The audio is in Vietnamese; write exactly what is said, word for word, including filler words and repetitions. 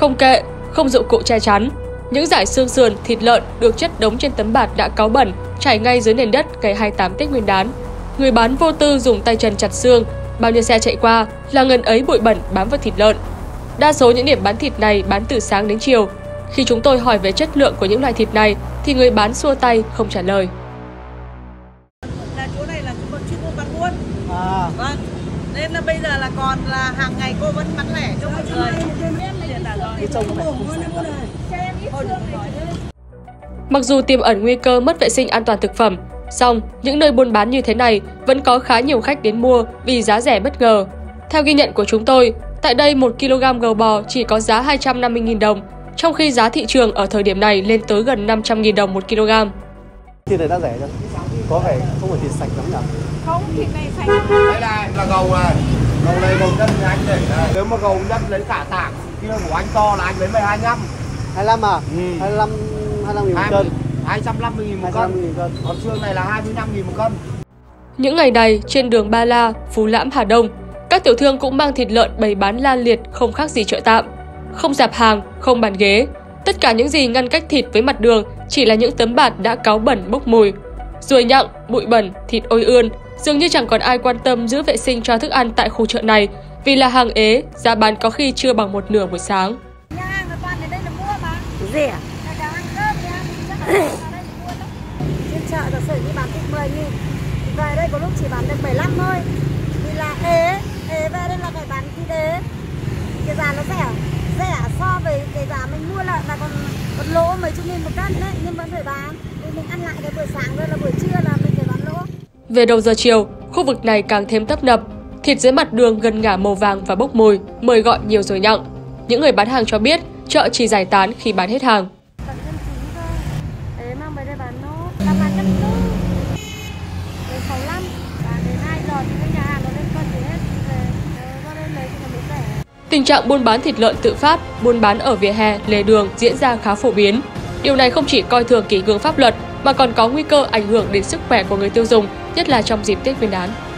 không kệ, không dụng cụ che chắn. Những dải xương sườn, thịt lợn được chất đống trên tấm bạt đã cáu bẩn, chảy ngay dưới nền đất ngày hai mươi tám Tết Nguyên đán. Người bán vô tư dùng tay chân chặt xương, bao nhiêu xe chạy qua là ngần ấy bụi bẩn bám vào thịt lợn. Đa số những điểm bán thịt này bán từ sáng đến chiều. Khi chúng tôi hỏi về chất lượng của những loại thịt này thì người bán xua tay không trả lời. Là chỗ này là cô chuyên mua bán buôn. À. Vâng. Nên là bây giờ là còn là hàng ngày cô vẫn bán lẻ cho mọi người. Mặc dù tiềm ẩn nguy cơ mất vệ sinh an toàn thực phẩm, song những nơi buôn bán như thế này vẫn có khá nhiều khách đến mua vì giá rẻ bất ngờ. Theo ghi nhận của chúng tôi, tại đây một ki lô gam gầu bò chỉ có giá hai trăm năm mươi nghìn đồng, trong khi giá thị trường ở thời điểm này lên tới gần năm trăm nghìn đồng một ki lô gam. Thịt này đã rẻ chứ? Có vẻ không phải thịt sạch lắm nhỉ? Không, thịt này sạch. Đây này là gầu này, gầu này gầu đất anh để này. Nếu mà gầu đất lấy cả tảng kia của anh to là anh lấy mười hai năm. hai mươi lăm à? Ừ. hai mươi lăm nghìn một cân. hai trăm năm mươi nghìn một cân. Còn xương này là hai mươi lăm nghìn một cân. Những ngày này trên đường Ba La, Phú Lãm, Hà Đông, các tiểu thương cũng mang thịt lợn bày bán la liệt không khác gì chợ tạm. Không rạp hàng, không bàn ghế. Tất cả những gì ngăn cách thịt với mặt đường chỉ là những tấm bạt đã cáu bẩn bốc mùi. Ruồi nhặng, bụi bẩn, thịt ôi ươn, dường như chẳng còn ai quan tâm giữ vệ sinh cho thức ăn tại khu chợ này vì là hàng ế, giá bán có khi chưa bằng một nửa buổi sáng. Nhà hàng là toàn ở đây là mua mà. Rẻ. Cả hàng cơm nhà hàng chắc là đây mua lắm. Trên chợ giờ sở như bán thịt mười nghìn, về đây có lúc chỉ bán được bảy mươi lăm thôi. Vì là ế, ế về đây là phải bán thịt ế. Cái giá nó rẻ, rẻ so với cái giá mình mua lợn là còn còn lỗ mấy chục nghìn một cân đấy, nhưng vẫn phải bán. Mình ăn lại cái buổi sáng rồi là buổi trưa là mình phải bán lỗ. Về đầu giờ chiều, khu vực này càng thêm tấp nập, thịt dưới mặt đường gần ngả màu vàng và bốc mùi, mời gọi nhiều rồi nhặng. Những người bán hàng cho biết chợ chỉ giải tán khi bán hết hàng. Tình trạng buôn bán thịt lợn tự phát, buôn bán ở vỉa hè, lề đường diễn ra khá phổ biến. Điều này không chỉ coi thường kỷ cương pháp luật mà còn có nguy cơ ảnh hưởng đến sức khỏe của người tiêu dùng, nhất là trong dịp Tết Nguyên đán.